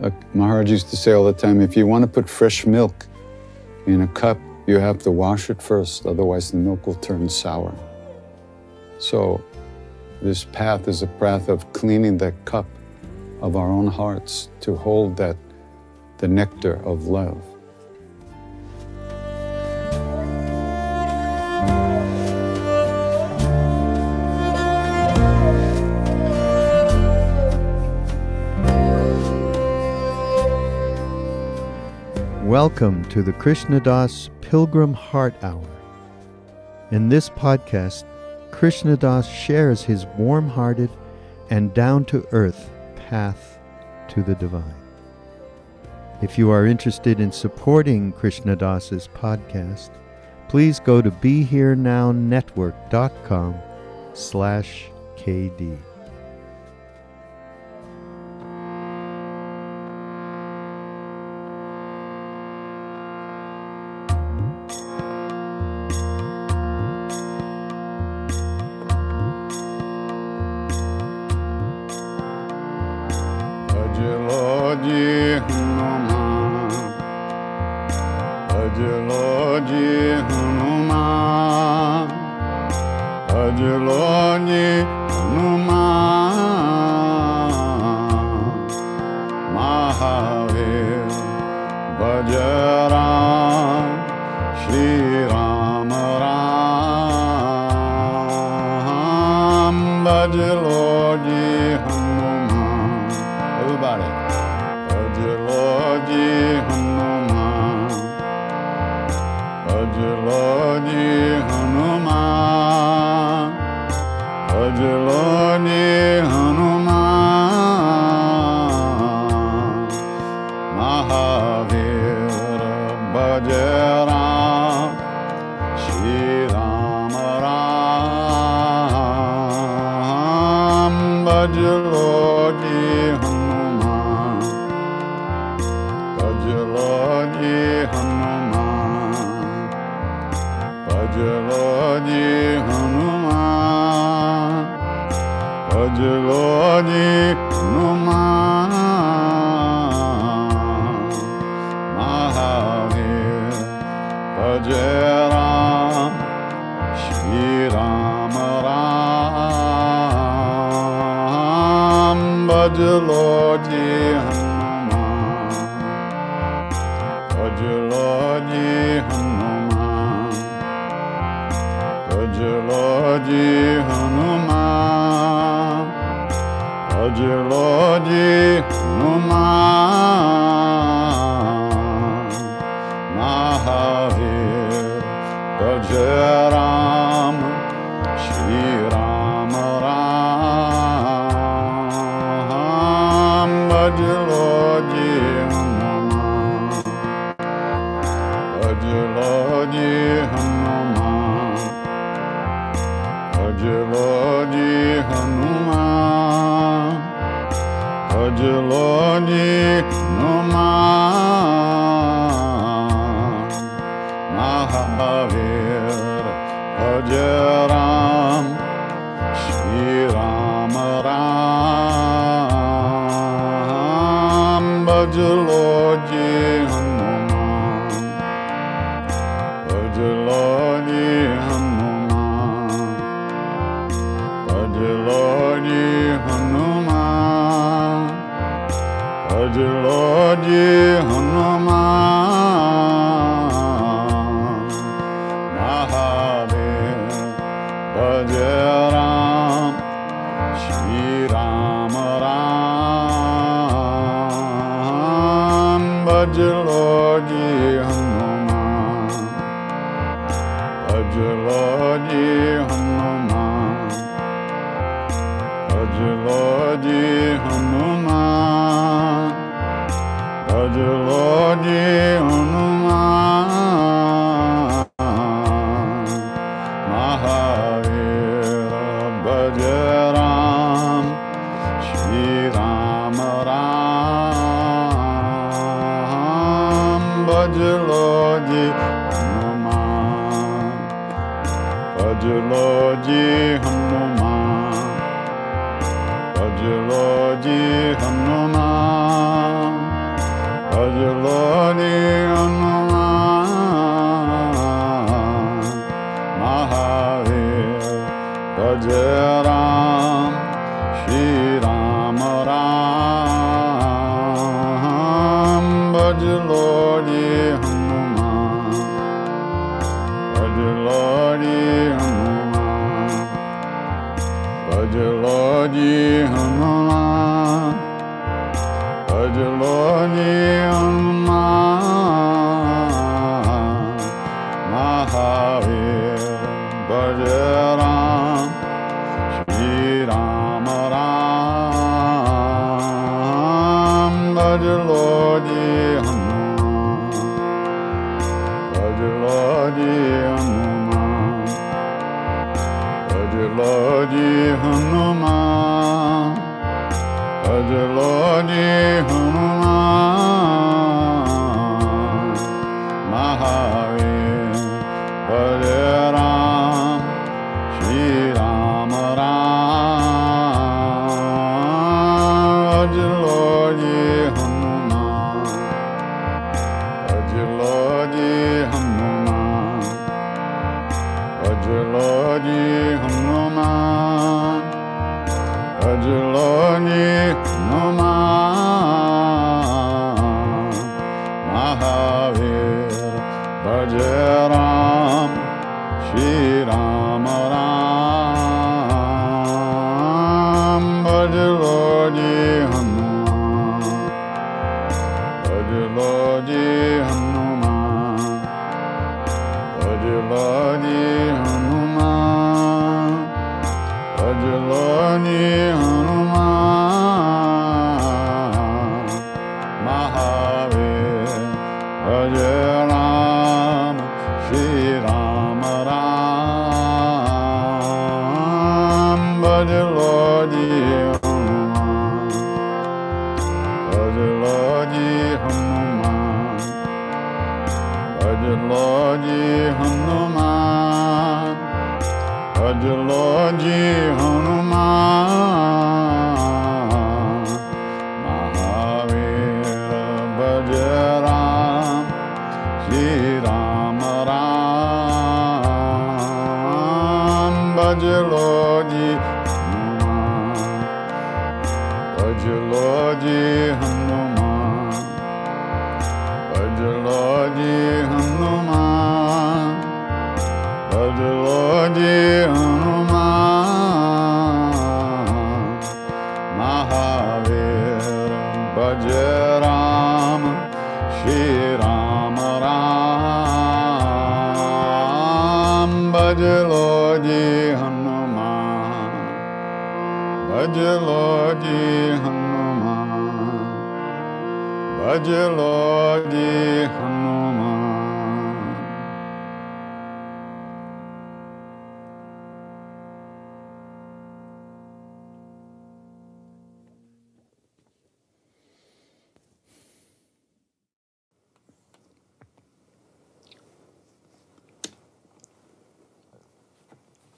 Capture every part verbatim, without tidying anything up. Like Maharaj used to say all the time, if you want to put fresh milk in a cup, you have to wash it first, otherwise the milk will turn sour. So this path is a path of cleaning the cup of our own hearts to hold that, the nectar of love. Welcome to the Krishna Das Pilgrim Heart Hour. In this podcast, Krishna Das shares his warm-hearted and down-to-earth path to the divine. If you are interested in supporting Krishna Das's podcast, please go to Be Here Now Network dot com slash K D. Hanuman,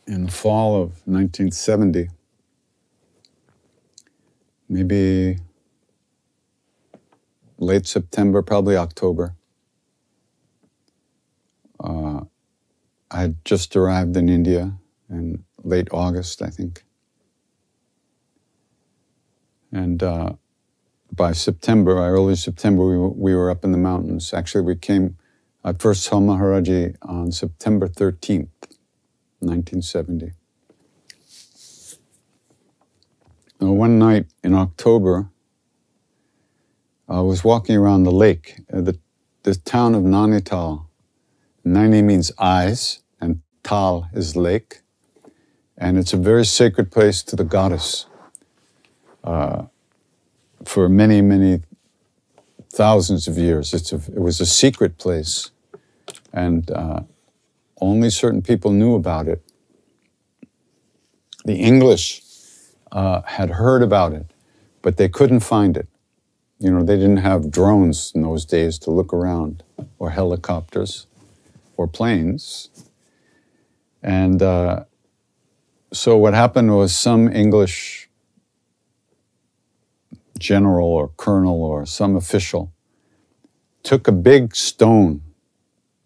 In the fall of nineteen seventy, maybe late September, probably October, uh, I had just arrived in India in late August, I think. And uh, by September, by early September, we were, we were up in the mountains. Actually, we came, I first saw Maharaji on September thirteenth. nineteen seventy. Now, one night in October, I was walking around the lake, uh, the, the town of Nainital. Naini means eyes, and Tal is lake. And it's a very sacred place to the goddess. Uh, for many, many thousands of years, it's a, it was a secret place. And uh, Only certain people knew about it. The English uh, had heard about it, but they couldn't find it. You know, they didn't have drones in those days to look around, or helicopters, or planes. And uh, so what happened was some English general or colonel or some official took a big stone,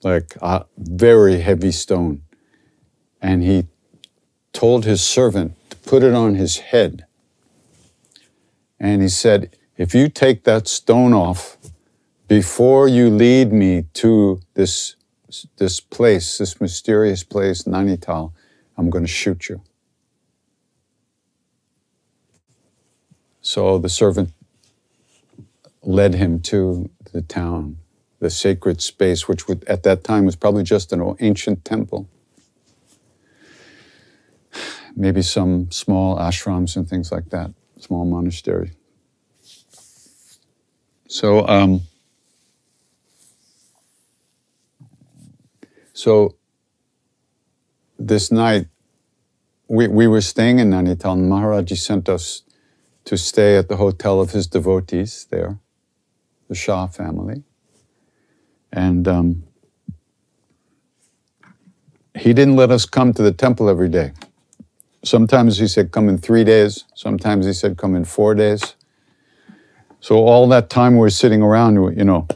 like a very heavy stone, and he told his servant to put it on his head. And he said, if you take that stone off before you lead me to this, this place, this mysterious place, Nainital, I'm going to shoot you. So the servant led him to the town, the sacred space, which would, at that time was probably just an ancient temple. Maybe some small ashrams and things like that, small monastery. So, um, so this night, we, we were staying in Nainital, and Maharaji sent us to stay at the hotel of his devotees there, the Shah family. And um, he didn't let us come to the temple every day. Sometimes he said, come in three days. Sometimes he said, come in four days. So all that time we were sitting around, you know,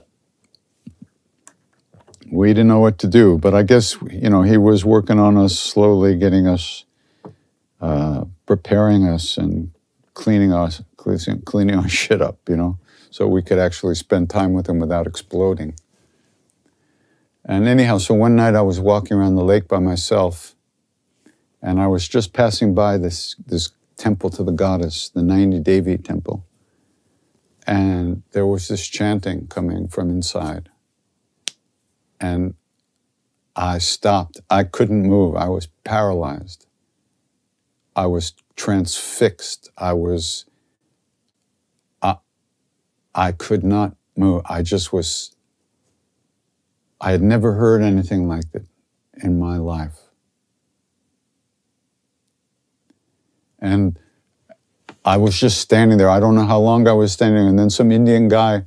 we didn't know what to do. But I guess, you know, he was working on us slowly, getting us, uh, preparing us and cleaning us, cleaning, cleaning our shit up, you know, so we could actually spend time with him without exploding. And anyhow, so one night I was walking around the lake by myself, and I was just passing by this, this temple to the goddess, the Naini Devi temple. And there was this chanting coming from inside. And I stopped. I couldn't move. I was paralyzed. I was transfixed. I was, I, I could not move. I just was, I had never heard anything like that in my life. And I was just standing there. I don't know how long I was standing. And then some Indian guy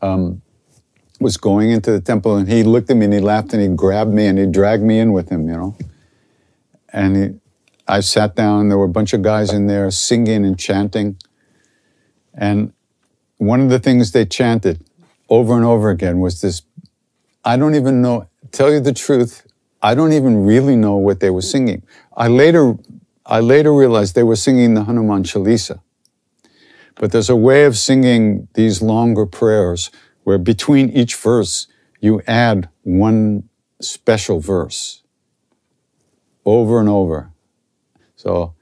um, was going into the temple, and he looked at me and he laughed and he grabbed me and he dragged me in with him, you know. And he, I sat down, there were a bunch of guys in there singing and chanting. And one of the things they chanted over and over again was this, I don't even know, tell you the truth, I don't even really know what they were singing. I later, I later realized they were singing the Hanuman Chalisa. But there's a way of singing these longer prayers where between each verse, you add one special verse over and over. So,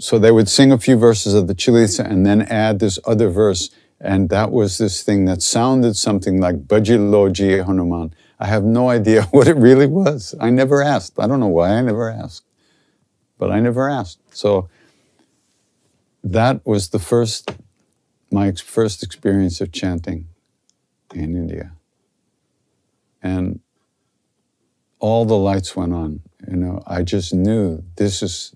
so they would sing a few verses of the Chalisa and then add this other verse, and that was this thing that sounded something like Bhajiloji Hanuman. I have no idea what it really was. I never asked. I don't know why I never asked, but I never asked. So that was the first, my first experience of chanting in India. And all the lights went on. You know, I just knew this is,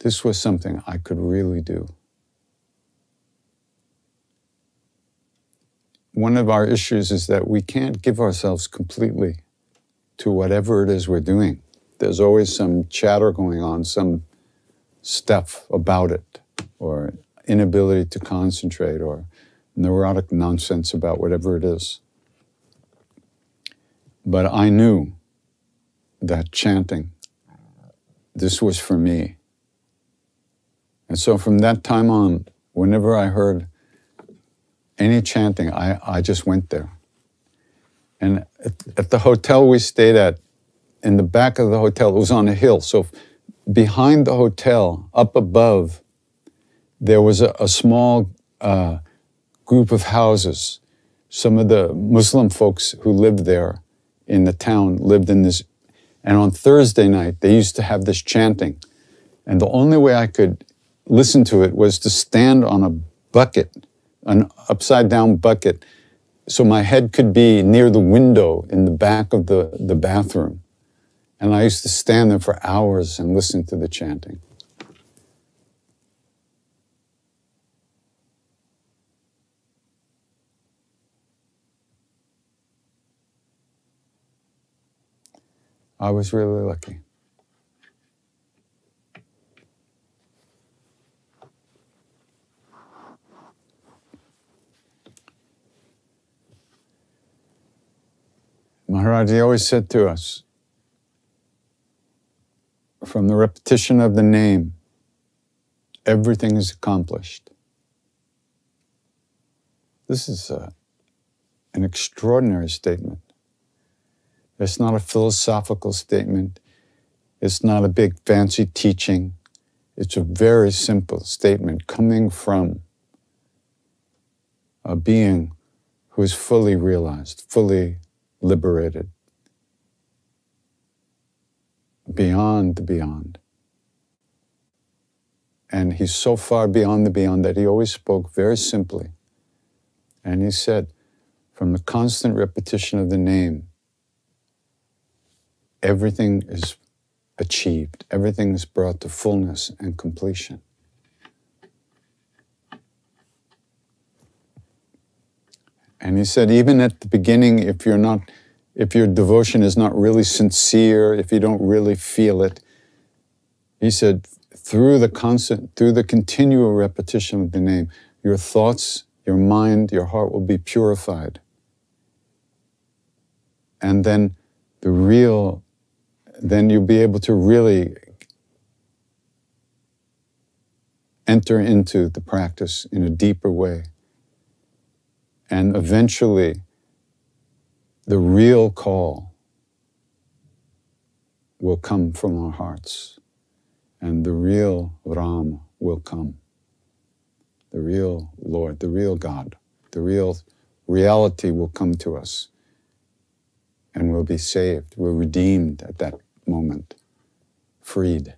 this was something I could really do. One of our issues is that we can't give ourselves completely to whatever it is we're doing. There's always some chatter going on, some stuff about it, or inability to concentrate, or neurotic nonsense about whatever it is. But I knew that chanting, this was for me. And so from that time on, whenever I heard any chanting, I, I just went there. And at, at the hotel we stayed at, in the back of the hotel, it was on a hill. So behind the hotel, up above, there was a, a small uh, group of houses. Some of the Muslim folks who lived there in the town lived in this. And on Thursday night, they used to have this chanting. And the only way I could listen to it was to stand on a bucket, an upside down bucket, so my head could be near the window in the back of the, the bathroom. And I used to stand there for hours and listen to the chanting. I was really lucky. Maharaji always said to us, from the repetition of the name, everything is accomplished. This is a, an extraordinary statement. It's not a philosophical statement. It's not a big fancy teaching. It's a very simple statement coming from a being who is fully realized, fully liberated, beyond the beyond. And he's so far beyond the beyond that he always spoke very simply. And he said, from the constant repetition of the name, everything is achieved. Everything is brought to fullness and completion. And he said, even at the beginning, if you're not, if your devotion is not really sincere, if you don't really feel it, he said, through the constant, through the continual repetition of the name, your thoughts, your mind, your heart will be purified. And then the real, then you'll be able to really enter into the practice in a deeper way. And eventually, the real call will come from our hearts. And the real Ram will come. The real Lord, the real God, the real reality will come to us. And we'll be saved. We're redeemed at that moment, freed.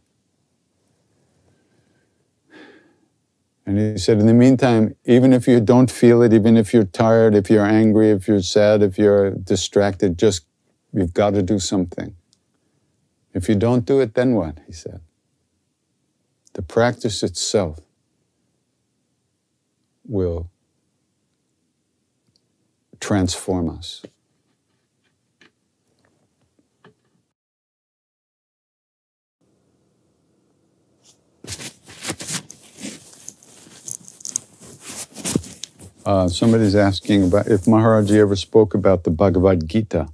And he said, in the meantime, even if you don't feel it, even if you're tired, if you're angry, if you're sad, if you're distracted, just, you've got to do something. If you don't do it, then what? He said. The practice itself will transform us. Uh, somebody's asking about if Maharaji ever spoke about the Bhagavad Gita.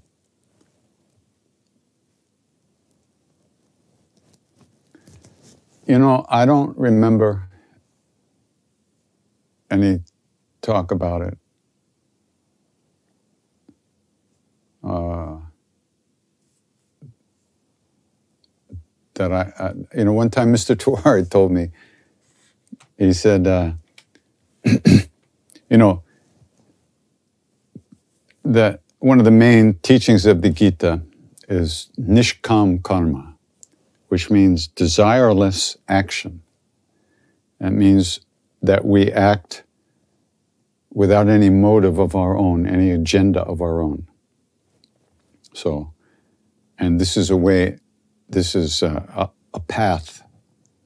You know, I don't remember any talk about it. Uh, that I, I, you know, one time Mister Tiwari told me, he said, uh, you know, that one of the main teachings of the Gita is nishkam karma, which means desireless action. That means that we act without any motive of our own, any agenda of our own. So, and this is a way, this is a, a path,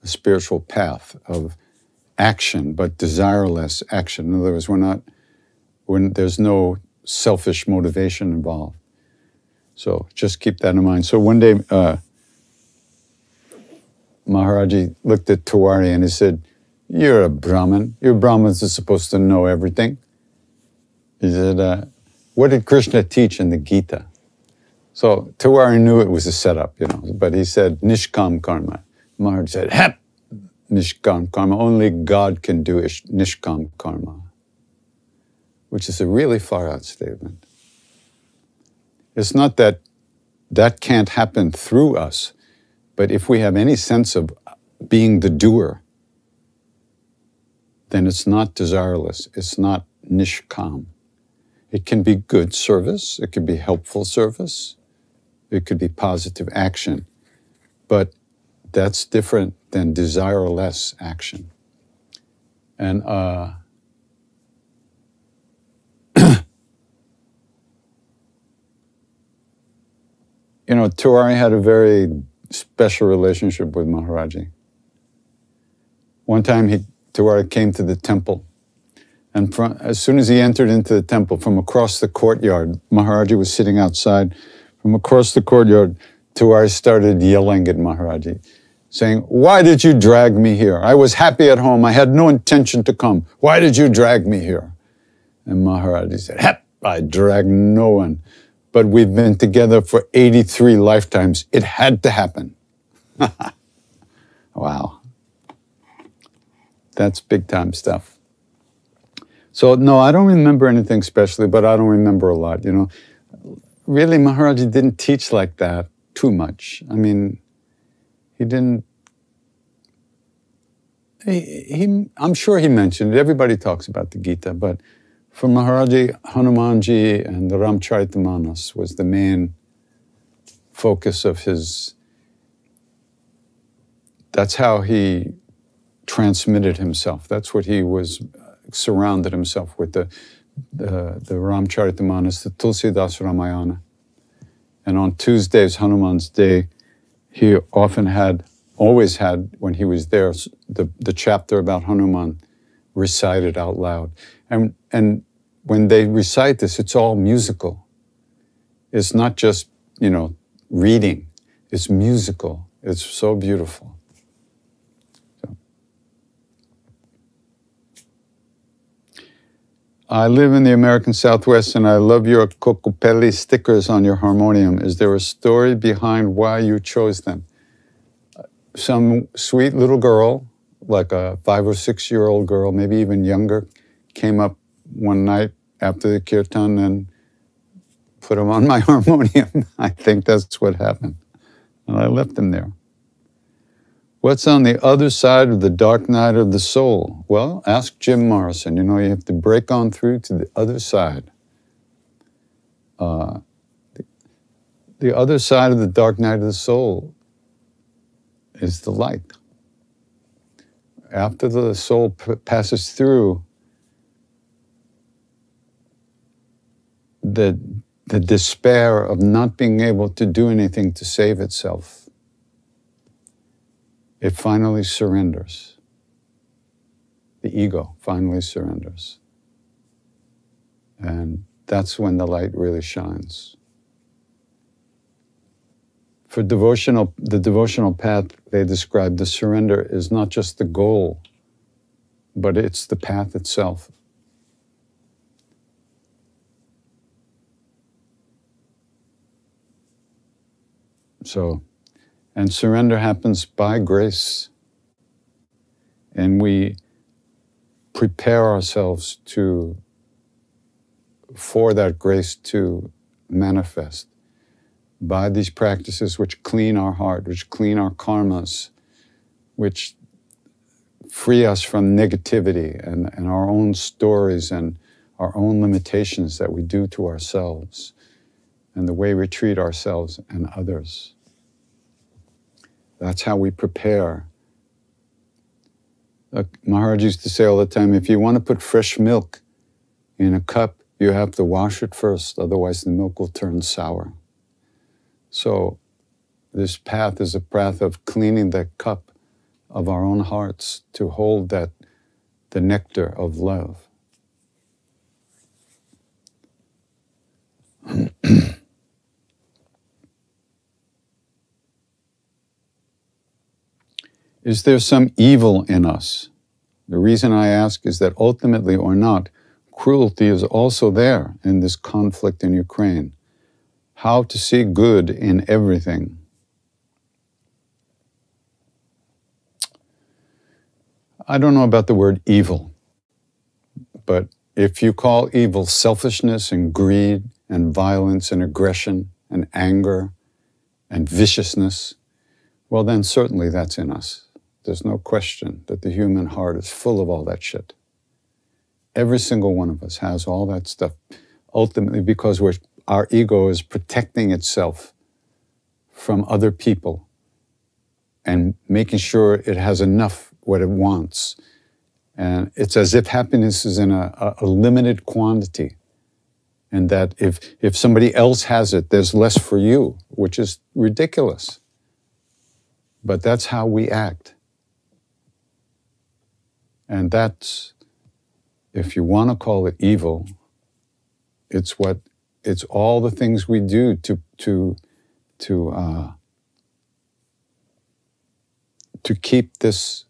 a spiritual path of action, but desireless action. In other words, we're not, we're, there's no selfish motivation involved. So just keep that in mind. So one day, uh, Maharaji looked at Tiwari and he said, "You're a Brahmin. Your Brahmins are supposed to know everything." He said, uh, "What did Krishna teach in the Gita?" So Tiwari knew it was a setup, you know, but he said, "Nishkam karma." Maharaji said, "Hep! Nishkam karma, only God can do nishkam karma," which is a really far out statement. It's not that that can't happen through us, but if we have any sense of being the doer, then it's not desireless, it's not nishkam. It can be good service, it can be helpful service, it could be positive action, but that's different than desireless action. And uh, you know, Tiwari had a very special relationship with Maharaji. One time, he, Tiwari came to the temple, and from, as soon as he entered into the temple, from across the courtyard, Maharaji was sitting outside. From across the courtyard, Tiwari started yelling at Maharaji, saying, "Why did you drag me here? I was happy at home. I had no intention to come. Why did you drag me here?" And Maharaji said, "Hep, I drag no one. but we've been together for eighty-three lifetimes. It had to happen. Wow. That's big time stuff. So no, I don't remember anything specially, but I don't remember a lot, you know. Really, Maharaji didn't teach like that too much. I mean, he didn't, he, he, I'm sure he mentioned it. Everybody talks about the Gita, but for Maharaji, Hanumanji and the Ramcharitmanas was the main focus of his, that's how he transmitted himself. That's what he was, surrounded himself with, the the, the Ramcharitmanas, the Tulsi Das Ramayana. And on Tuesdays, Hanuman's day, he often had, always had, when he was there, the, the chapter about Hanuman recited out loud. And, and when they recite this, it's all musical. It's not just, you know, reading. It's musical. It's so beautiful. I live in the American Southwest and I love your Kokopelli stickers on your harmonium. Is there a story behind why you chose them? Some sweet little girl, like a five or six year old girl, maybe even younger, came up one night after the kirtan and put them on my harmonium. I think that's what happened. And I left them there. What's on the other side of the dark night of the soul? Well, ask Jim Morrison. You know, you have to break on through to the other side. Uh, the, the other side of the dark night of the soul is the light. After the soul p- passes through, the, the despair of not being able to do anything to save itself, it finally surrenders. The ego finally surrenders. And that's when the light really shines. For devotional, the devotional path, they describe the surrender is not just the goal, but it's the path itself. So, and surrender happens by grace. And we prepare ourselves to, for that grace to manifest by these practices which clean our heart, which clean our karmas, which free us from negativity and, and our own stories and our own limitations that we do to ourselves and the way we treat ourselves and others. That's how we prepare. Look, Maharaj used to say all the time, if you want to put fresh milk in a cup, you have to wash it first, otherwise the milk will turn sour. So this path is a path of cleaning the cup of our own hearts to hold that, the nectar of love. Is there some evil in us? The reason I ask is that ultimately or not, cruelty is also there in this conflict in Ukraine. How to see good in everything. I don't know about the word evil, but if you call evil selfishness and greed and violence and aggression and anger and viciousness, well then certainly that's in us. There's no question that the human heart is full of all that shit. Every single one of us has all that stuff, ultimately because we're, our ego is protecting itself from other people and making sure it has enough what it wants. And it's as if happiness is in a, a, a limited quantity, and that if, if somebody else has it, there's less for you, which is ridiculous. But that's how we act. And that's, if you want to call it evil, it's what, it's all the things we do to, to, to, uh, to keep this,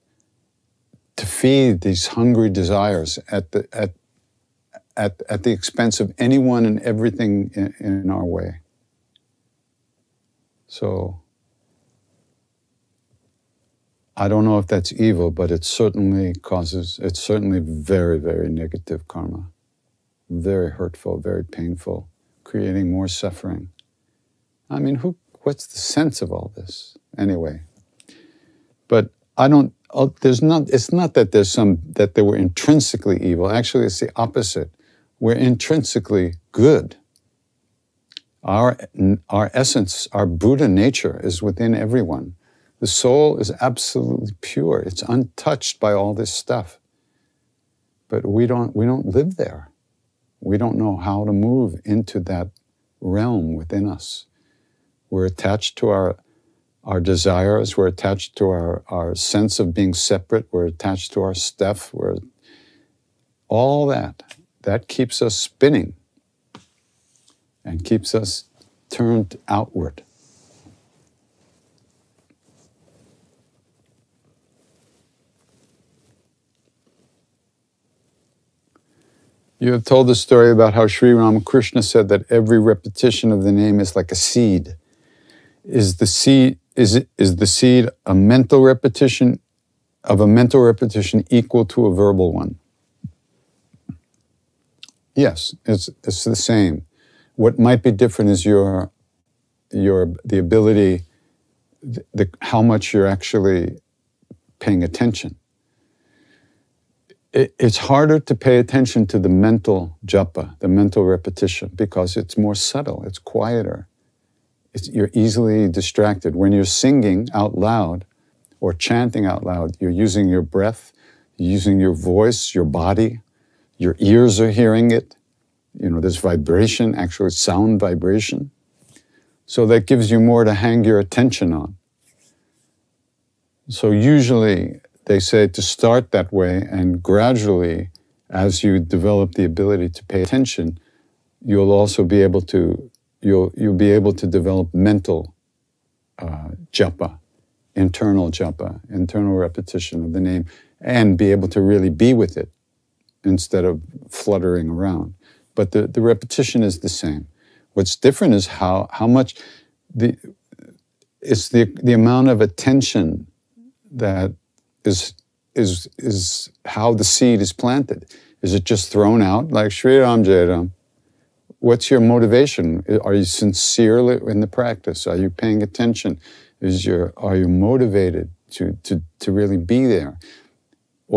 to feed these hungry desires at the, at, at, at the expense of anyone and everything in, in our way. So I don't know if that's evil, but it certainly causes, it's certainly very, very negative karma. Very hurtful, very painful, creating more suffering. I mean, who, what's the sense of all this anyway? But I don't, oh, there's not, it's not that there's some, that they were intrinsically evil. Actually, it's the opposite. We're intrinsically good. Our, our essence, our Buddha nature is within everyone. The soul is absolutely pure. It's untouched by all this stuff. But we don't, we don't live there. We don't know how to move into that realm within us. We're attached to our, our desires. We're attached to our, our sense of being separate. We're attached to our stuff. We're, all that, that keeps us spinning and keeps us turned outward. You have told the story about how Sri Ramakrishna said that every repetition of the name is like a seed. Is the seed, is it, is the seed a mental repetition of a mental repetition equal to a verbal one? Yes, it's it's the same. What might be different is your your the ability, the, the how much you're actually paying attention. It's harder to pay attention to the mental japa, the mental repetition, because it's more subtle, it's quieter. It's, you're easily distracted. When you're singing out loud or chanting out loud, you're using your breath, you're using your voice, your body, your ears are hearing it. You know, there's vibration, actual sound vibration. So that gives you more to hang your attention on. So usually, they say to start that way, and gradually, as you develop the ability to pay attention, you'll also be able to, you'll, you'll be able to develop mental uh, japa, internal japa, internal repetition of the name, and be able to really be with it instead of fluttering around. But the, the repetition is the same. What's different is how, how much, the, it's the, the amount of attention that Is, is, is how the seed is planted. Is it just thrown out like Sri Ram Jai Ram? What's your motivation? Are you sincerely in the practice? Are you paying attention? Is your, are you motivated to, to, to really be there?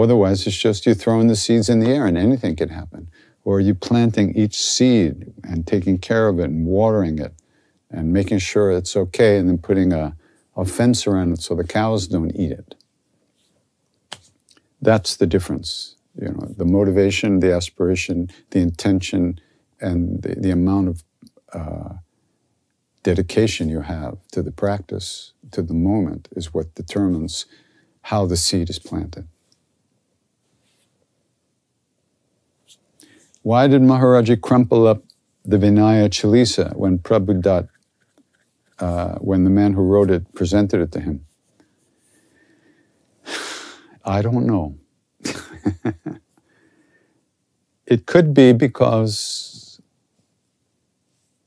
Otherwise, it's just you throwing the seeds in the air and anything can happen. Or are you planting each seed and taking care of it and watering it and making sure it's okay and then putting a, a fence around it so the cows don't eat it? That's the difference, you know, the motivation, the aspiration, the intention, and the, the amount of uh, dedication you have to the practice, to the moment, is what determines how the seed is planted. Why did Maharaji crumple up the Vinaya Chalisa when Prabhu Dutt, uh, when the man who wrote it, presented it to him? I don't know. It could be because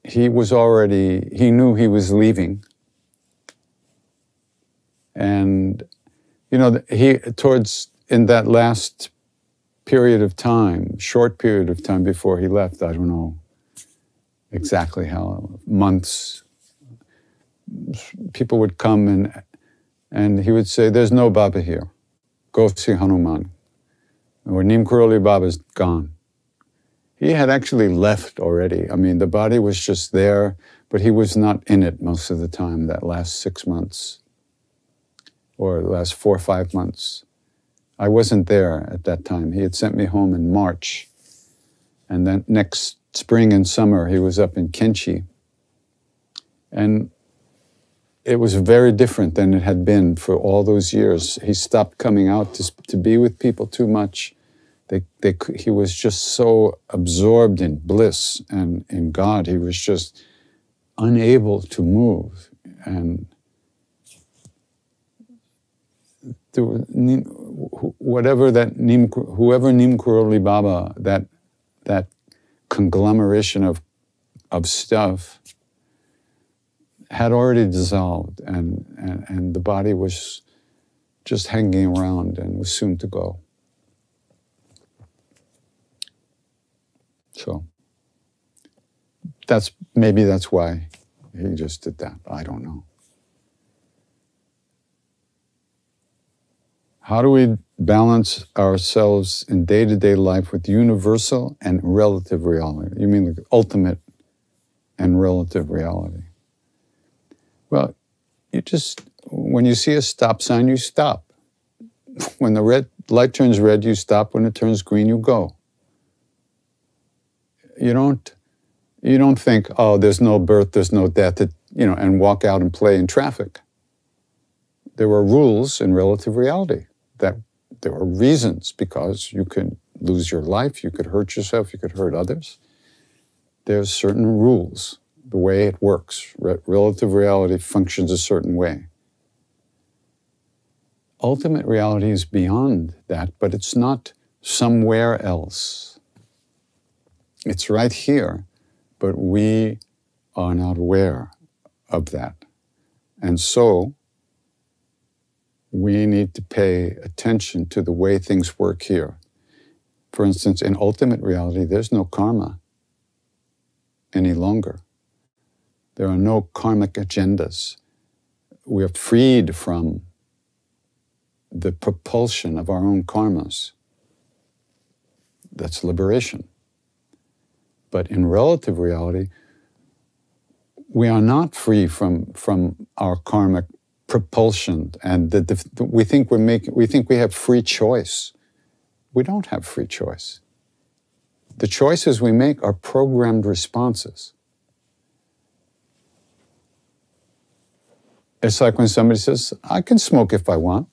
he was already, he knew he was leaving. And, you know, he, towards, in that last period of time, short period of time before he left, I don't know exactly how, months, people would come and, and he would say, there's no Baba here. Go see Hanuman, or Neem Karoli Baba's gone. He had actually left already. I mean, the body was just there, but he was not in it most of the time, that last six months, or the last four or five months. I wasn't there at that time. He had sent me home in March, and then next spring and summer, he was up in Kenchi. And it was very different than it had been for all those years. He stopped coming out to, to be with people too much. They, they, he was just so absorbed in bliss and in God. He was just unable to move. And there were, whatever that Neem, whoever Neem Karoli Baba, that, that conglomeration of, of stuff had already dissolved, and, and, and the body was just hanging around and was soon to go. So that's, maybe that's why he just did that. I don't know. How do we balance ourselves in day-to-day life with universal and relative reality? You mean like ultimate and relative reality? Well, you just, when you see a stop sign, you stop. When the red light turns red, you stop. When it turns green, you go. You don't, you don't think, oh, there's no birth, there's no death, it, you know, and walk out and play in traffic. There were rules in relative reality, that there were reasons, because you could lose your life, you could hurt yourself, you could hurt others. There's certain rules, the way it works. Re- relative reality functions a certain way. Ultimate reality is beyond that, but it's not somewhere else. It's right here, but we are not aware of that. And so we need to pay attention to the way things work here. For instance, in ultimate reality, there's no karma any longer. There are no karmic agendas. We are freed from the propulsion of our own karmas. That's liberation. But in relative reality, we are not free from, from our karmic propulsion, and the, the, we think we're making, we think we have free choice. We don't have free choice. The choices we make are programmed responses. It's like when somebody says, I can smoke if I want.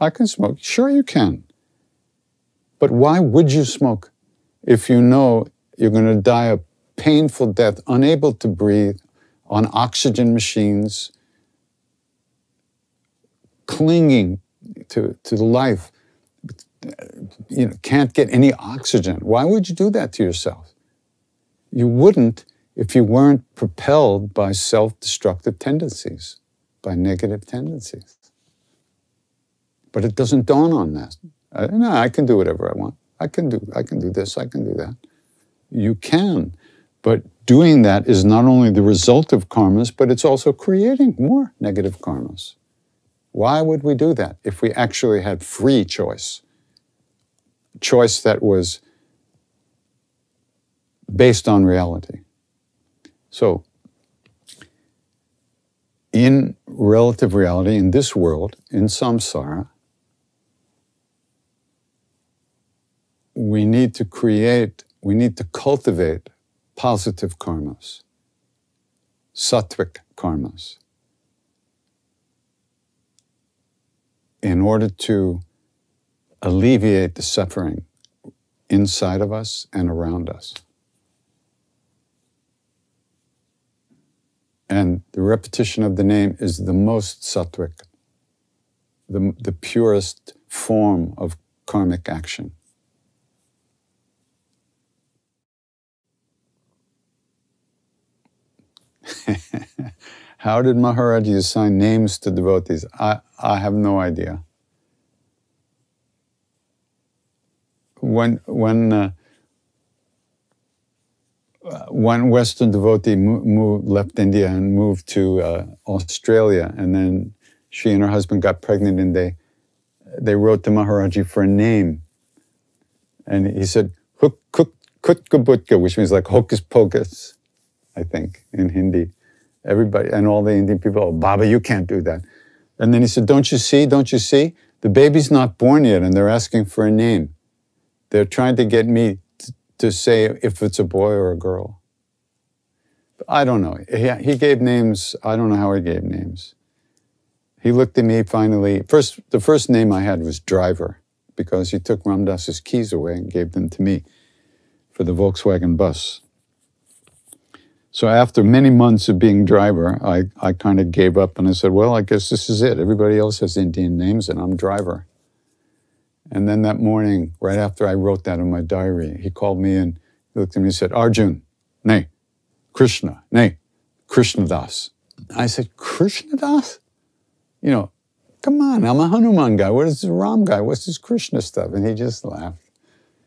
I can smoke. Sure you can. But why would you smoke if you know you're going to die a painful death, unable to breathe, on oxygen machines, clinging to, to life, you know, can't get any oxygen? Why would you do that to yourself? You wouldn't if you weren't propelled by self-destructive tendencies, by negative tendencies. But it doesn't dawn on that. I, no, I can do whatever I want. I can do, I can do this, I can do that. You can, but doing that is not only the result of karmas, but it's also creating more negative karmas. Why would we do that if we actually had free choice? Choice that was based on reality. So, in relative reality, in this world, in samsara, we need to create, we need to cultivate positive karmas, sattvic karmas, in order to alleviate the suffering inside of us and around us. And the repetition of the name is the most sattvic, the, the purest form of karmic action. How did Maharaji assign names to devotees? I, I have no idea. When, when, uh, one Western devotee mo moved, left India and moved to uh, Australia, and then she and her husband got pregnant, and they, they wrote to Maharaji for a name. And he said, Huk, Kuk, Kutka Butka, which means like hocus pocus, I think, in Hindi. Everybody, and all the Indian people, oh, Baba, you can't do that. And then he said, don't you see, don't you see? The baby's not born yet, and they're asking for a name. They're trying to get me to, to say if it's a boy or a girl. But I don't know. He, he gave names. I don't know how he gave names. He looked at me finally. First, the first name I had was Driver, because he took Ram Dass's keys away and gave them to me for the Volkswagen bus. So after many months of being Driver, I, I kind of gave up, and I said, well, I guess this is it. Everybody else has Indian names, and I'm Driver. And then that morning, right after I wrote that in my diary, he called me in He looked at me and said, Arjun, nay, Krishna, nay, Krishna Das. I said, Krishna Das? You know, come on, I'm a Hanuman guy. What is this Ram guy? What's this Krishna stuff? And he just laughed.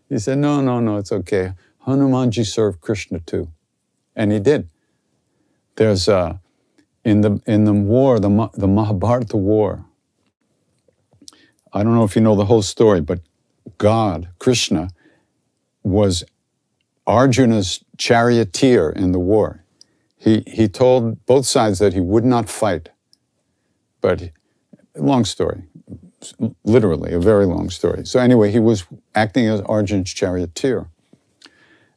He said, no, no, no, it's okay. Hanumanji served Krishna too. And he did. There's a, in the, in the war, the, the Mahabharata war, I don't know if you know the whole story, but God, Krishna, was Arjuna's charioteer in the war. He, he told both sides that he would not fight. But, long story, literally a very long story. So anyway, he was acting as Arjun's charioteer.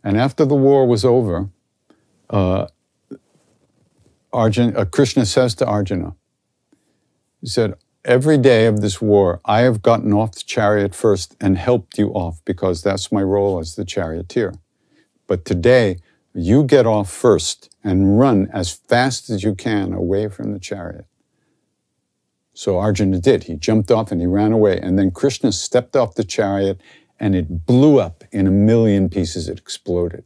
And after the war was over, uh, Arjun, uh, Krishna says to Arjuna, he said, every day of this war, I have gotten off the chariot first and helped you off because that's my role as the charioteer. But today, you get off first and run as fast as you can away from the chariot. So Arjuna did. He jumped off and he ran away. And then Krishna stepped off the chariot and it blew up in a million pieces. It exploded.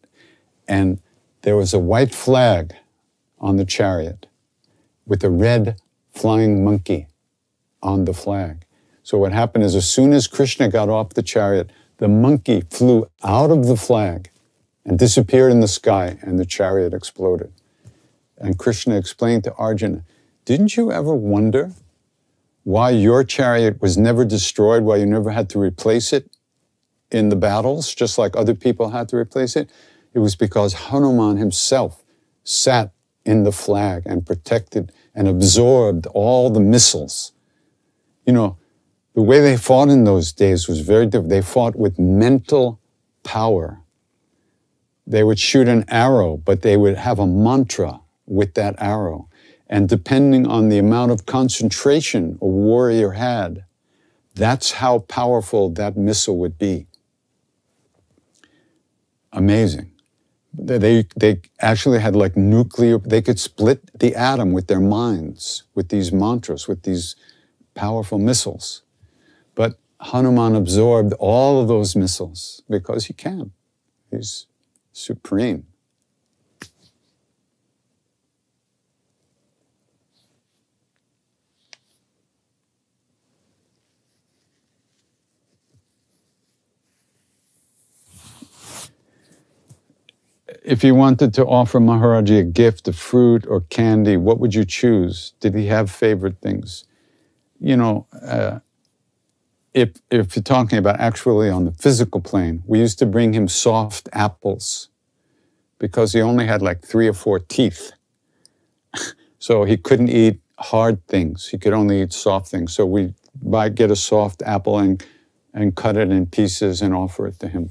And there was a white flag on the chariot with a red flying monkey on the flag. So what happened is as soon as Krishna got off the chariot, the monkey flew out of the flag and disappeared in the sky and the chariot exploded. And Krishna explained to Arjuna, didn't you ever wonder why your chariot was never destroyed, why you never had to replace it in the battles, just like other people had to replace it? It was because Hanuman himself sat in the flag and protected and absorbed all the missiles. You know, the way they fought in those days was very different. They fought with mental power. They would shoot an arrow, but they would have a mantra with that arrow. And depending on the amount of concentration a warrior had, that's how powerful that missile would be. Amazing. They, they actually had like nuclear, they could split the atom with their minds, with these mantras, with these powerful missiles. But Hanuman absorbed all of those missiles because he can. He's supreme. If you wanted to offer Maharaji a gift of fruit or candy, what would you choose? Did he have favorite things? You know, uh, if, if you're talking about actually on the physical plane, we used to bring him soft apples because he only had like three or four teeth. So he couldn't eat hard things. He could only eat soft things. So we'd buy, get a soft apple and, and cut it in pieces and offer it to him.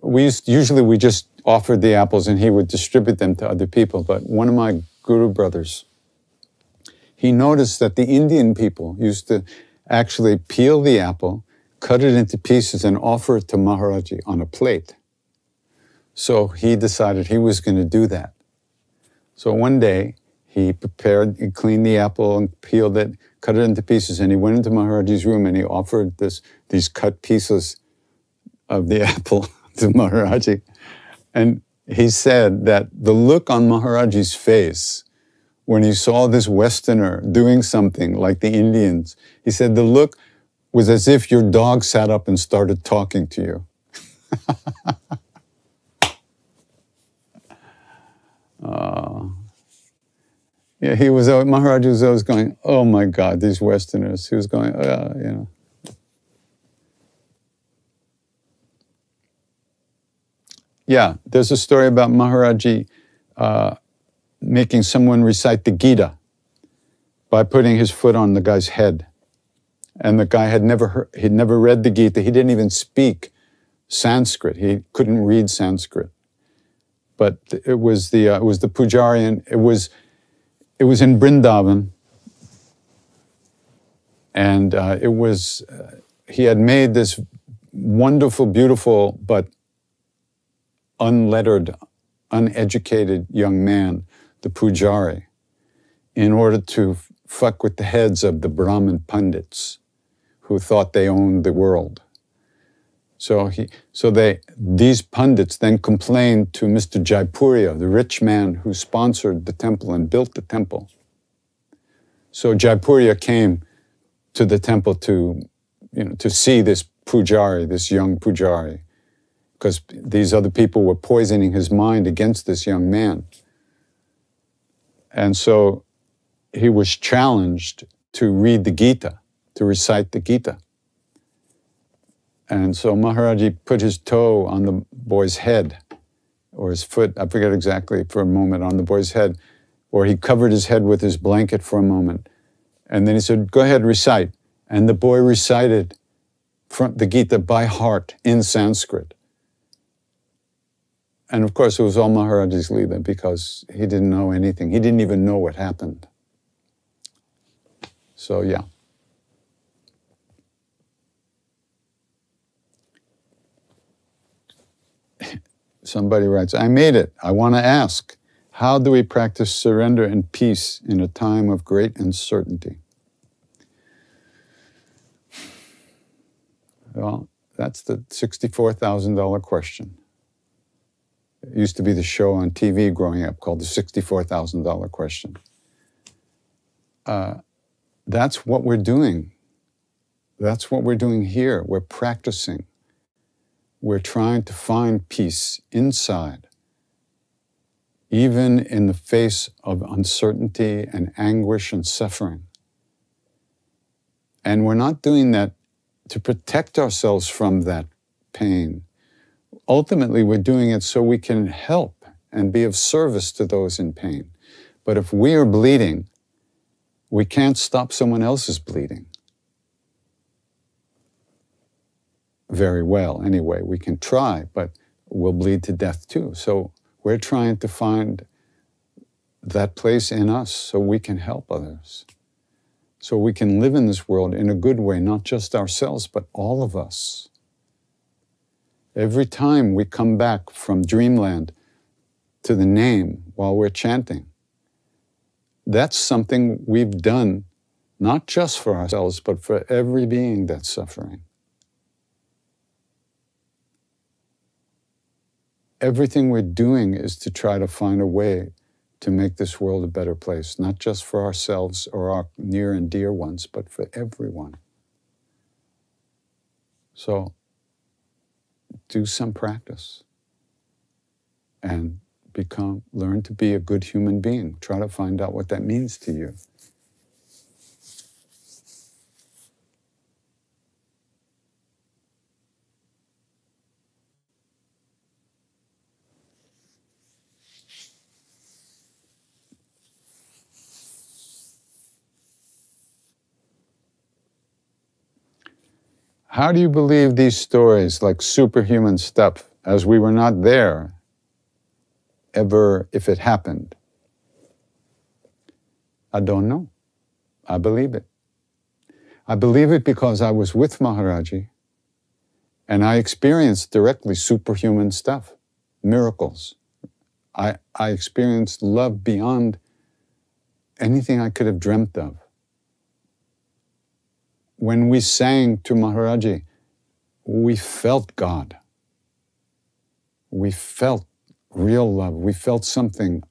We used, usually we just offered the apples and he would distribute them to other people. But one of my guru brothers, he noticed that the Indian people used to actually peel the apple, cut it into pieces, and offer it to Maharaji on a plate. So he decided he was going to do that. So one day, he prepared, he cleaned the apple and peeled it, cut it into pieces, and he went into Maharaji's room and he offered this, these cut pieces of the apple to Maharaji. And he said that the look on Maharaji's face when he saw this Westerner doing something like the Indians, he said the look was as if your dog sat up and started talking to you. uh, yeah, he was, Maharaji was always going, oh my God, these Westerners. He was going, uh, you know. Yeah, there's a story about Maharaji uh, making someone recite the Gita by putting his foot on the guy's head. And the guy had never heard, he'd never read the Gita. He didn't even speak Sanskrit. He couldn't read Sanskrit. But it was the, uh, it was the Pujari, and it was, it was in Vrindavan. And uh, it was, uh, he had made this wonderful, beautiful, but unlettered, uneducated young man, the Pujari, in order to fuck with the heads of the Brahmin pundits who thought they owned the world. So he, so they, these pundits then complained to Mister Jaipuria, the rich man who sponsored the temple and built the temple. So Jaipuria came to the temple to, you know, to see this pujari, this young pujari, because these other people were poisoning his mind against this young man. And so he was challenged to read the Gita, to recite the Gita. And so Maharaji put his toe on the boy's head, or his foot, I forget exactly, for a moment, on the boy's head, or he covered his head with his blanket for a moment. And then he said, go ahead, recite. And the boy recited from the Gita by heart in Sanskrit. And of course, it was all Maharaji's leela, because he didn't know anything. He didn't even know what happened. So, yeah. Somebody writes, I made it. I want to ask, how do we practice surrender and peace in a time of great uncertainty? Well, that's the sixty-four thousand dollar question. It used to be the show on T V growing up called the sixty-four thousand dollar question. Uh, that's what we're doing. That's what we're doing here. We're practicing. We're trying to find peace inside, even in the face of uncertainty and anguish and suffering. And we're not doing that to protect ourselves from that pain. Ultimately, we're doing it so we can help and be of service to those in pain. But if we are bleeding, we can't stop someone else's bleeding. Very well, anyway. We can try, but we'll bleed to death too. So we're trying to find that place in us so we can help others. So we can live in this world in a good way, not just ourselves, but all of us. Every time we come back from dreamland to the name while we're chanting, that's something we've done, not just for ourselves, but for every being that's suffering. Everything we're doing is to try to find a way to make this world a better place, not just for ourselves or our near and dear ones, but for everyone. So, do some practice and become, learn to be a good human being. Try to find out what that means to you. How do you believe these stories, like superhuman stuff, as we were not there, ever, if it happened? I don't know. I believe it. I believe it because I was with Maharaji, and I experienced directly superhuman stuff, miracles. I, I experienced love beyond anything I could have dreamt of. When we sang to Maharaji, we felt God. We felt real love. We felt something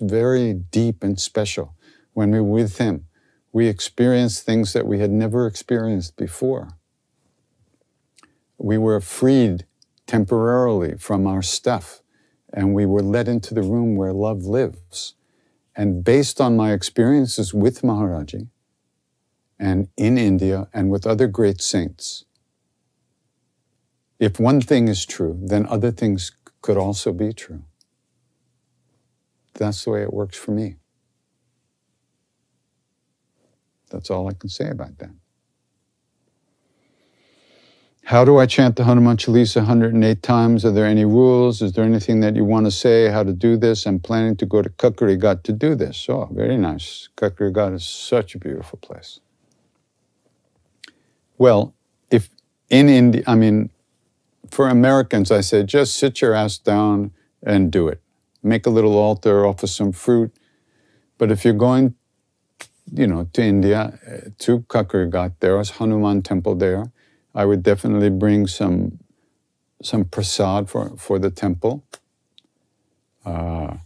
very deep and special. When we were with him, we experienced things that we had never experienced before. We were freed temporarily from our stuff, and we were led into the room where love lives. And based on my experiences with Maharaji, and in India, and with other great saints, if one thing is true, then other things could also be true. That's the way it works for me. That's all I can say about that. How do I chant the Hanuman Chalisa one hundred and eight times? Are there any rules? Is there anything that you want to say, how to do this? I'm planning to go to Kakrighat to do this. Oh, very nice. Kakrighat is such a beautiful place. Well, if in India, I mean, for Americans, I say, just sit your ass down and do it. Make a little altar, offer some fruit. But if you're going, you know, to India, to Kakrighat, there is Hanuman temple there. I would definitely bring some some prasad for, for the temple. Uh,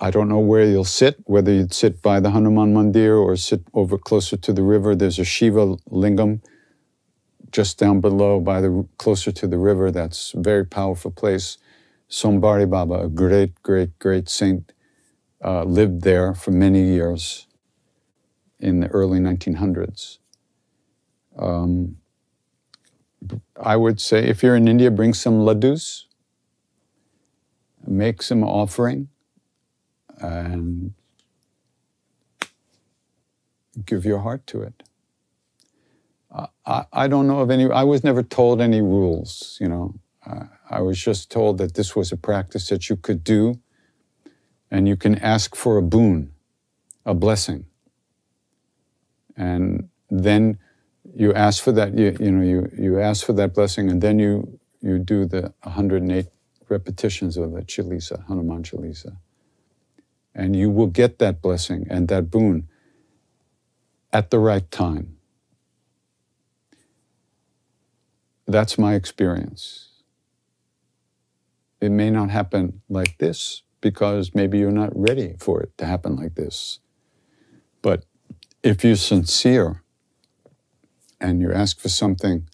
I don't know where you'll sit, whether you'd sit by the Hanuman Mandir or sit over closer to the river. There's a Shiva Lingam just down below, by the closer to the river. That's a very powerful place. Sombari Baba, a great, great, great saint, uh, lived there for many years in the early nineteen hundreds. Um, I would say, if you're in India, bring some laddus, make some offering, and give your heart to it. I, I don't know of any, I was never told any rules, you know. Uh, I was just told that this was a practice that you could do, and you can ask for a boon, a blessing. And then you ask for that, you, you know, you, you ask for that blessing, and then you, you do the one hundred eight repetitions of the Chalisa, Hanuman Chalisa. And you will get that blessing and that boon at the right time. That's my experience. It may not happen like this because maybe you're not ready for it to happen like this. But if you're sincere and you ask for something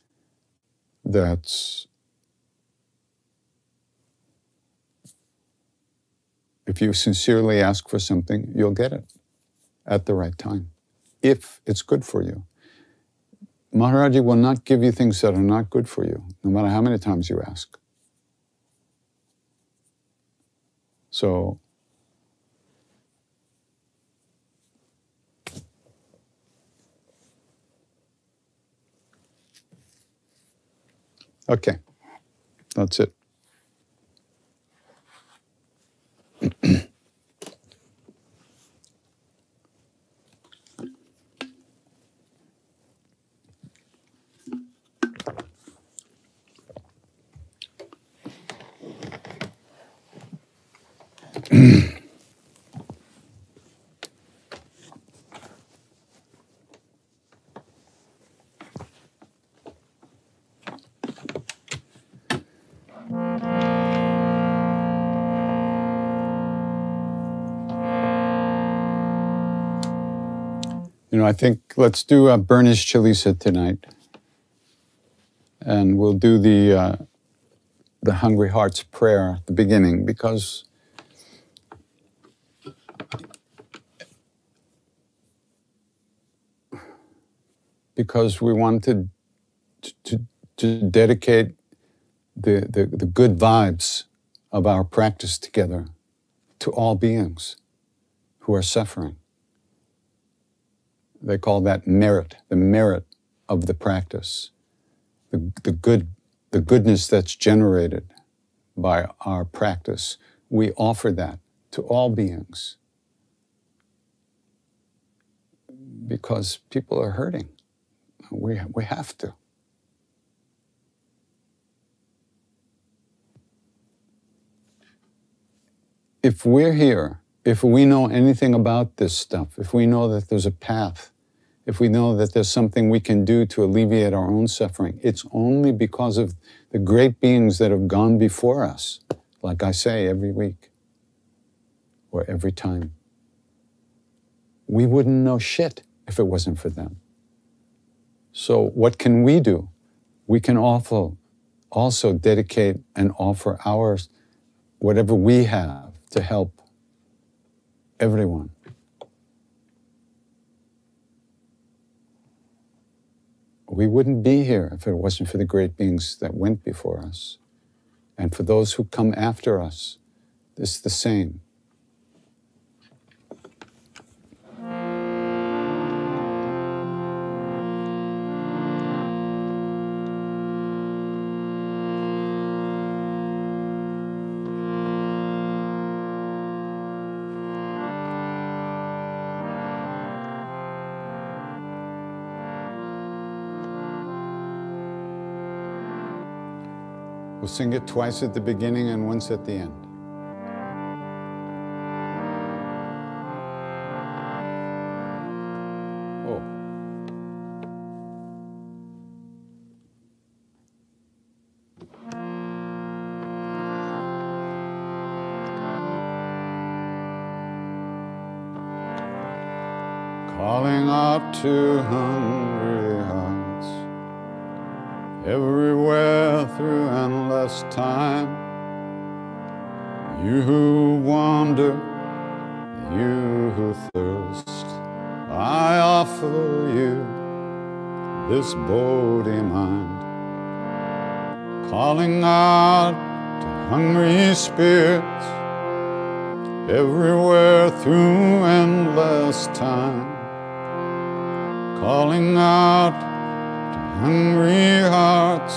that's, if you sincerely ask for something, you'll get it at the right time, if it's good for you. Maharaji will not give you things that are not good for you, no matter how many times you ask. So, okay, that's it. You know, I think let's do a Burnish Chalisa tonight, and we'll do the uh, the Hungry Heart's Prayer at the beginning, because because we wanted to, to, to dedicate the, the, the good vibes of our practice together to all beings who are suffering. They call that merit, the merit of the practice, the, the, good, the goodness that's generated by our practice. We offer that to all beings because people are hurting. We, we have to. If we're here, if we know anything about this stuff, if we know that there's a path, if we know that there's something we can do to alleviate our own suffering, it's only because of the great beings that have gone before us, like I say every week or every time. We wouldn't know shit if it wasn't for them. So what can we do? We can also, also dedicate and offer our, whatever we have, to help everyone. We wouldn't be here if it wasn't for the great beings that went before us. And for those who come after us, it's the same. We'll sing it twice at the beginning and once at the end. Oh. calling out to hungry hearts. Everywhere through endless time, you who wander, you who thirst, I offer you this Bodhi mind, calling out to hungry spirits, everywhere through endless time, calling out to hungry hearts,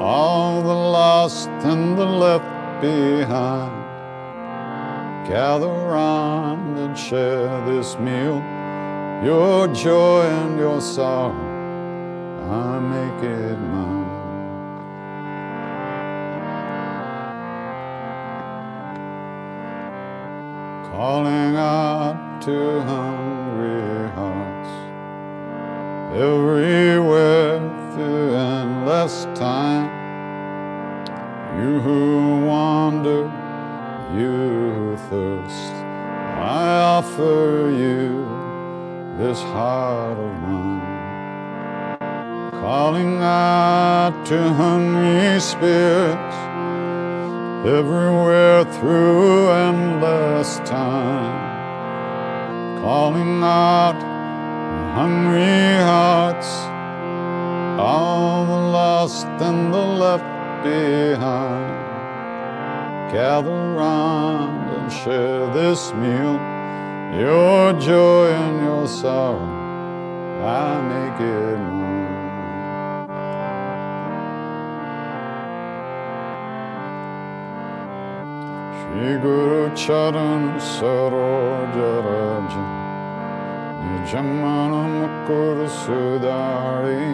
all the lost and the left behind. Gather round and share this meal, your joy and your sorrow, I make it mine. Calling out to hungry hearts, everywhere through endless time, you who wander, you who thirst, I offer you this heart of mine, calling out to hungry spirits, everywhere through endless time, calling out hungry hearts, all the lost and the left behind. Gather round and share this meal, your joy and your sorrow, I make it mine. Shri Guru Charan Saroja Rajan Nijamana Mukur Sudari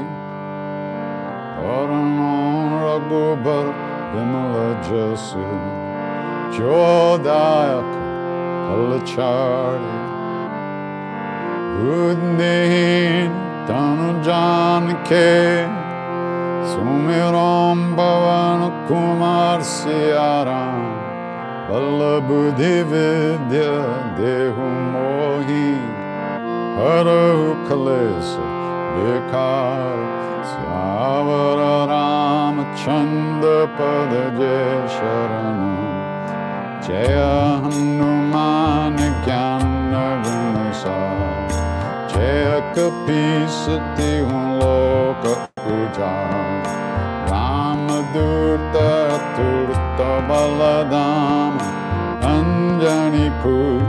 Paranon Raghubar Vimala Jasu Jodayaka Kalachari Udnehin Dhanujanike Sumiram Bhavana Kumar Siyaram Vallabudhi Vidya Dehu Mohi Harahu Kalesa Vikara Syavara Ramachandra Padajay Sharanam Jaya Hanuman Jnana Gunasar Jaya Kapisati Loka Pujar Ramadurta Turta Baladam Anjani Put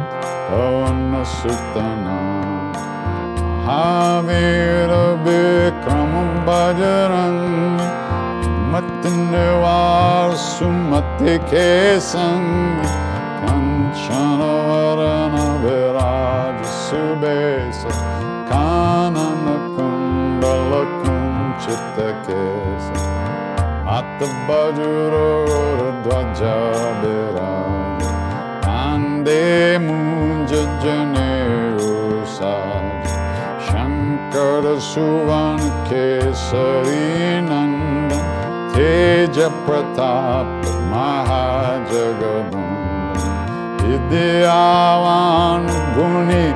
Pavanasutanam Havira Vikramam Bhajarang Matnivar Sumati Kesang Kanchanavarana Viraj Subesa Kananakundala Kunchita Kesa Atabhajura Dvaja Viraj Ande Munjajane Usaj Karasuvan Kesarinanda Teja Pratap Mahajagadanda Vidyavan Guni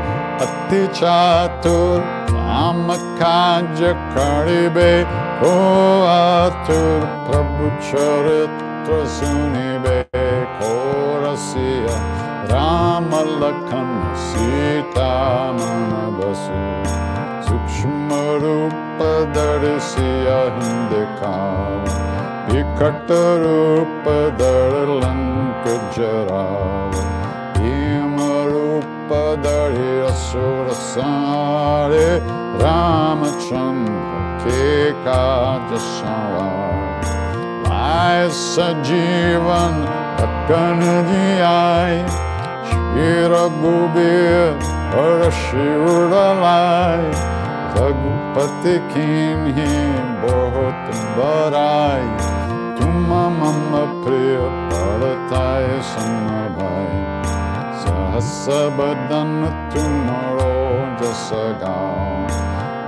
Atichatur Amakaja Karibe Koatur Prabhu Charitra Sunibe Korasiya Ramalakana Sita Manabasu Sukshmarupa Darasiya Hindikam Vikatarupa Daralanka Jarav Himarupa Daryasurasare Ramachandra Kekajasavar Vyasa Jivan Akanadiyai Shira Gubir Arashiralai Raghupati kinhi bahut barai, tumma mama priya padatai samabhai, sahasabadan tumaro jasagao,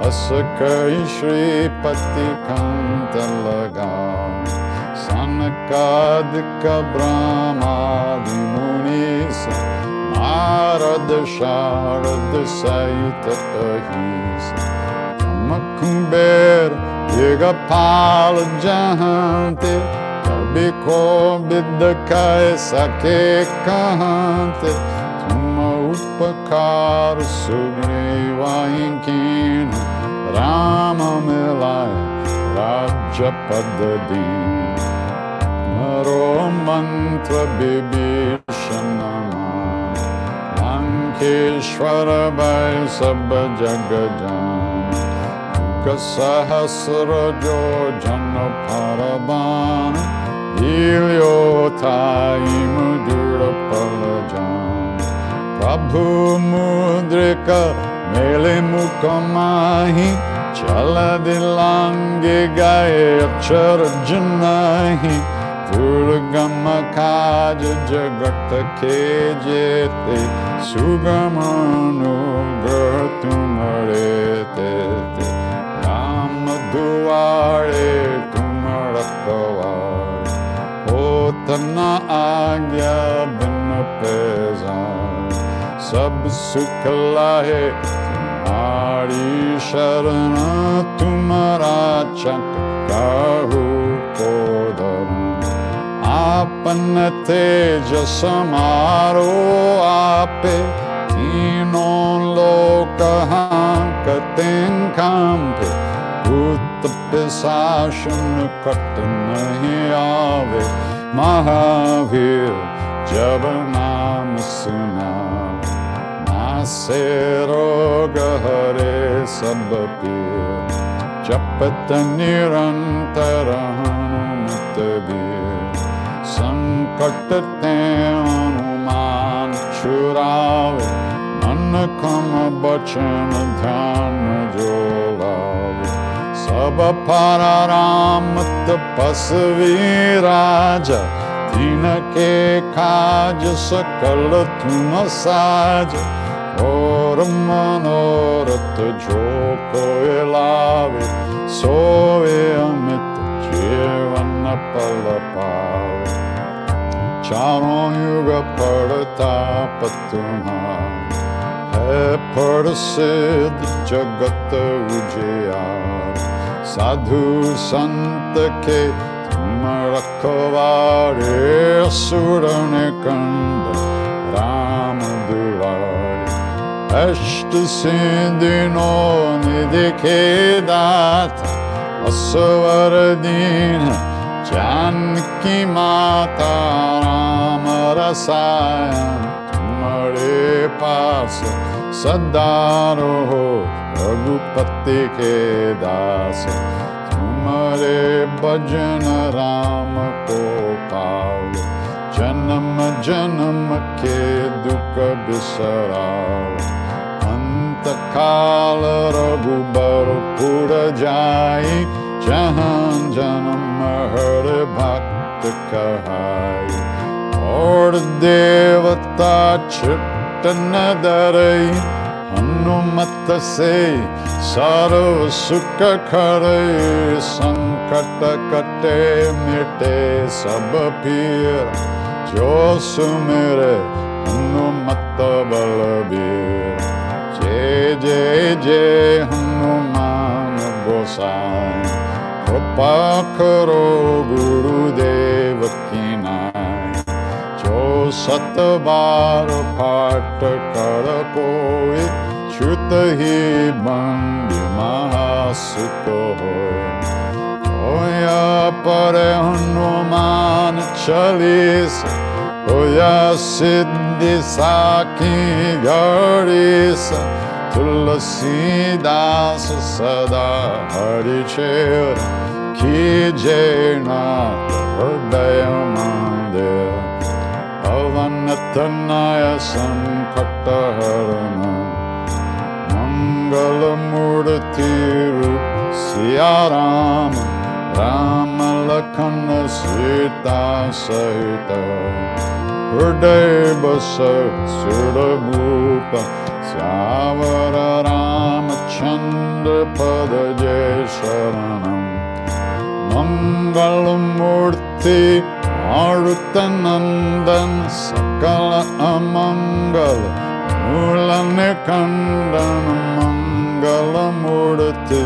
asakai shri pati kantalagao, sanakadika brahmadi munisa, Narad Sharad Sait Ahisa Kamakambir Yugapal Jahante Kabhi ko bid kai sake kahante Tumma upakar sugrivainkin Rama milaya Raja Padadin Naro Mantra Bibhishanama Lankeshwara Bhai Sabha Jagajan Muka Sahasra Jojana Parabana Ilyotai Mudura Palajan Prabhu Mudrika Mele Mukamahi Chala dilange gaye achar janahi Durgama kaj jagat ke jete Sugamanu tumare tete Ram duare tumara kavare Otna agya bin pezar Sab sukh lahe Hari Sharana Tumara Chakahu Kodam Apna Teja Samaro Ape Tinon Loka Hankatin Kampe Uttapisashan Katanahi Ave Mahavir Jabanam Sunam Se roga hare sab pir japat nirantara hanumat bir sankat te hanuman churave man kam bachan dhyan jolave sab para ram tapasvi raja tinake kaj sakal tum saj Manorat joko elave soe amit jeevana palapave charon yuga padta patumhar hai parsid jagat ujiyar sadhu sant ke tum rakhware surane kanda ram dular Ashta sindino nidike data Asvaradina Janki mata Rama rasaya Tumare paasa Saddaroho Raghupati ke dasa Tumare bhajana Rama ko paalo Janam janam ke dukha bisarao Antakal raghubar pura jai Jahan janam har bhakt kahai Aur devata chipt na darai Hanumat se sarv sukh kharai Sankat kate mite sab pir Jo sumire Hanumat balabir Jai Jai Jai Hanuman Gosai Kripa karo Gurudev ki naai Jo sat bar paat kar koi Chut hi bandi mahasukh hoy Oya pare Hanuman Chalisa, Oya siddhi sakhi garisa, Tulsi Das sada hari chera, ki jena hridaya mandir, avantanaya sankata harana, mangala murti rup siya Rama. Rama Lakana Sita Sahita Hriday Basa Sura Bhupa Syavara Ramachandra Pada Jai Sharanam Mangalamurti Arutanandan Sakala Amangala Mulanikandana Mangala Murti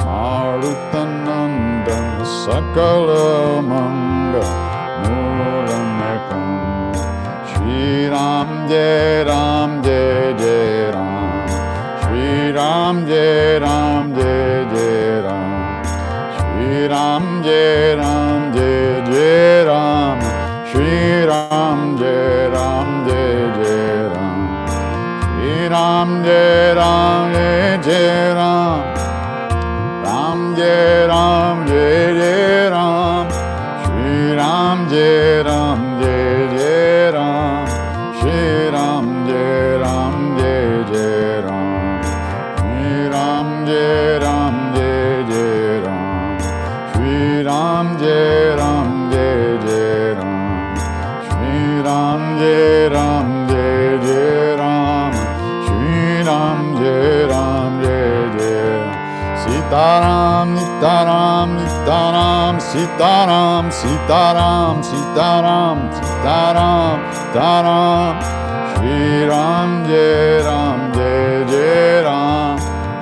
Arutanandan Sakala Mangala Mulanikandana Shri Ram Jai Ram Jai Jai Ram Shri Ram Jai Ram Jai Jai Ram Shri Ram Jai Ram Jai Jai Ram Shri Ram Jai Ram Jai Jai Ram Shri Ram Jai Ram Jai Jai Ram Ram Jai Ram Jai Jai Ram Shri Ram Jai Ram Jai Jai Ram Shri Ram Jai Ram Jai Jai Ram Shri Ram Jai Ram Ram Jai Ram Jai Jai Ram Shri Ram Jai Ram Jai Jai Ram Shri Ram Jai Ram Jai Jai Sitaram Sitaram Sitaram Sitaram Sitaram Sitaram Sitaram Sitaram Shri Ram Jai Ram Jai Jai Ram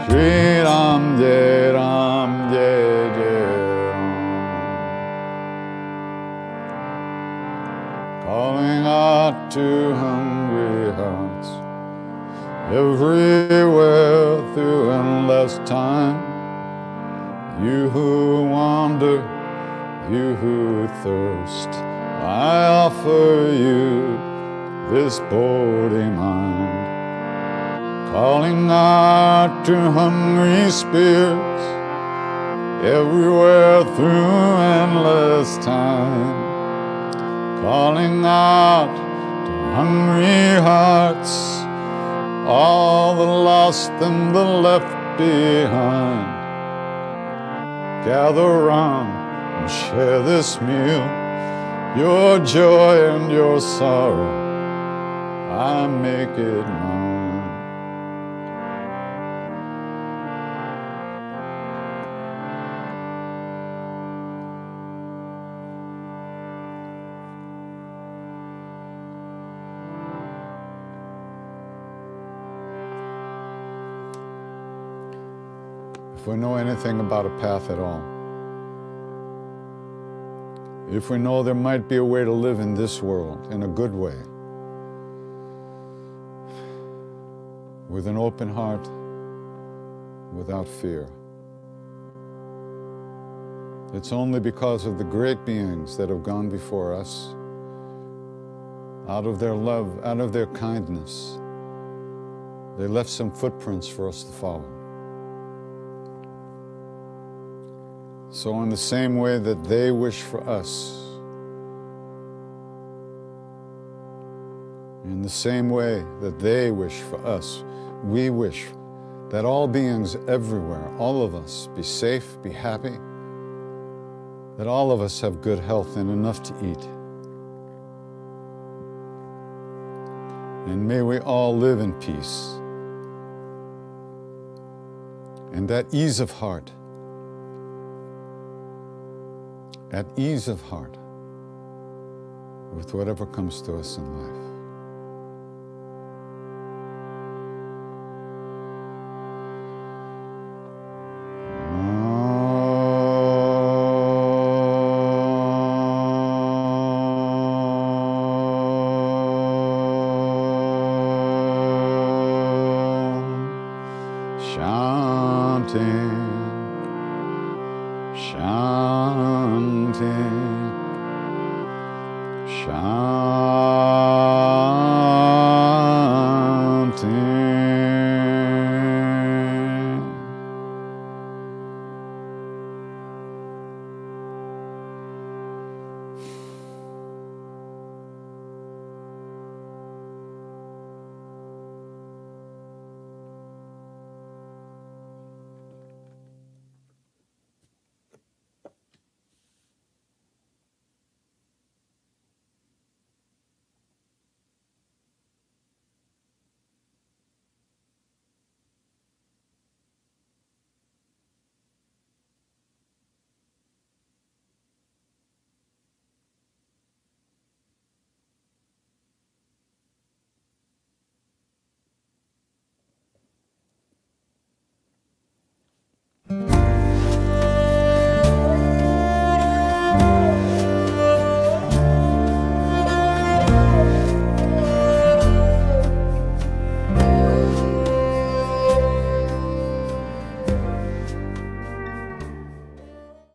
Shri Ram Jai Ram Jai Calling out to hungry hearts everywhere through endless time. You who wander, you who thirst, I offer you this body mind. Calling out to hungry spirits everywhere through endless time. Calling out to hungry hearts, all the lost and the left behind. Gather round and share this meal, your joy and your sorrow, I make it mine. If we know anything about a path at all, if we know there might be a way to live in this world in a good way, with an open heart, without fear, it's only because of the great beings that have gone before us, out of their love, out of their kindness, they left some footprints for us to follow. So in the same way that they wish for us, in the same way that they wish for us, we wish that all beings everywhere, all of us, be safe, be happy, that all of us have good health and enough to eat. And may we all live in peace. And that ease of heart, at ease of heart with whatever comes to us in life. Shanti, Shanti.